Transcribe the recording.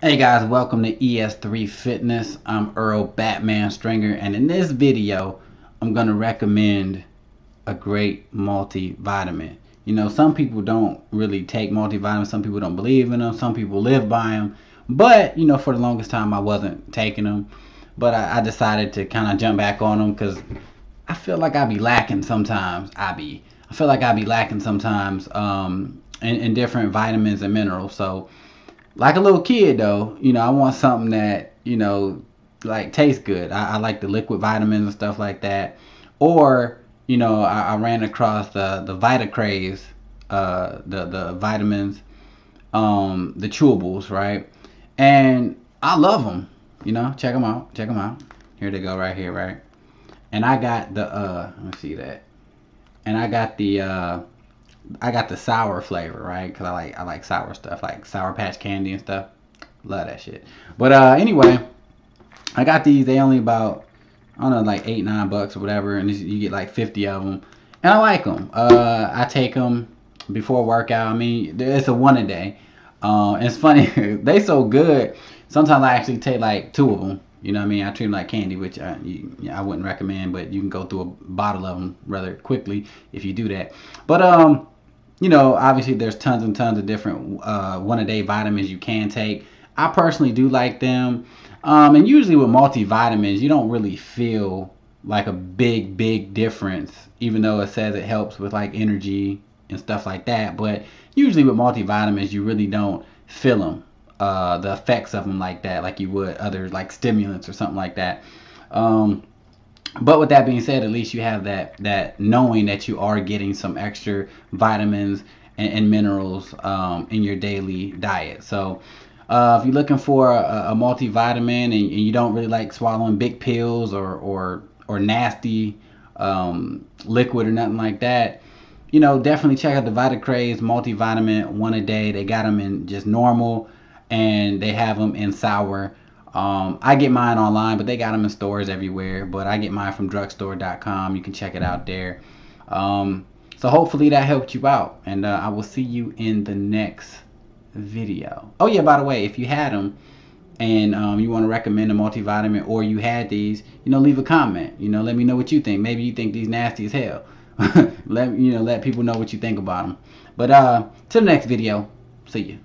Hey guys, welcome to ES3 Fitness. I'm Earl Batman Stringer, and in this video I'm going to recommend a great multivitamin. You know, some people don't really take multivitamins, some people don't believe in them, some people live by them, but you know, for the longest time I wasn't taking them, but I decided to kind of jump back on them because I feel like I be lacking sometimes. I feel like I be lacking sometimes in different vitamins and minerals. So like a little kid though, you know, I want something that, you know, like tastes good. I like the liquid vitamins and stuff like that. Or, you know, I ran across the Vitacraves, the vitamins, the chewables, right? And I love them, you know, check them out, Here they go right here, right? And I got the, let me see that. And I got the sour flavor, right? Cause I like sour stuff, like Sour Patch Candy and stuff. Love that shit. But anyway, I got these. They only about, I don't know, like $8, $9 or whatever, and you get like 50 of them. And I like them. I take them before workout. I mean, it's a one a day. And it's funny, they so good. Sometimes I actually take like 2 of them. You know what I mean? I treat them like candy, which I wouldn't recommend, but you can go through a bottle of them rather quickly if you do that. But you know, obviously there's tons and tons of different one-a-day vitamins you can take. I personally do like them. And usually with multivitamins, you don't really feel like a big difference, even though it says it helps with like energy and stuff like that. But usually with multivitamins, you really don't feel them, the effects of them like that, like you would other like stimulants or something like that. But with that being said, at least you have that knowing that you are getting some extra vitamins and minerals in your daily diet. So if you're looking for a multivitamin and you don't really like swallowing big pills or nasty liquid or nothing like that, you know, definitely check out the Vitacraves multivitamin one a day. They got them in just normal and they have them in sour. I get mine online, but they got them in stores everywhere. But I get mine from drugstore.com. You can check it out there. So hopefully that helped you out, and I will see you in the next video. Oh yeah, by the way, if you had them and you want to recommend a multivitamin, or you had these, you know, leave a comment. You know, let me know what you think. Maybe you think these nasty as hell. Let people know what you think about them. But till the next video, see you.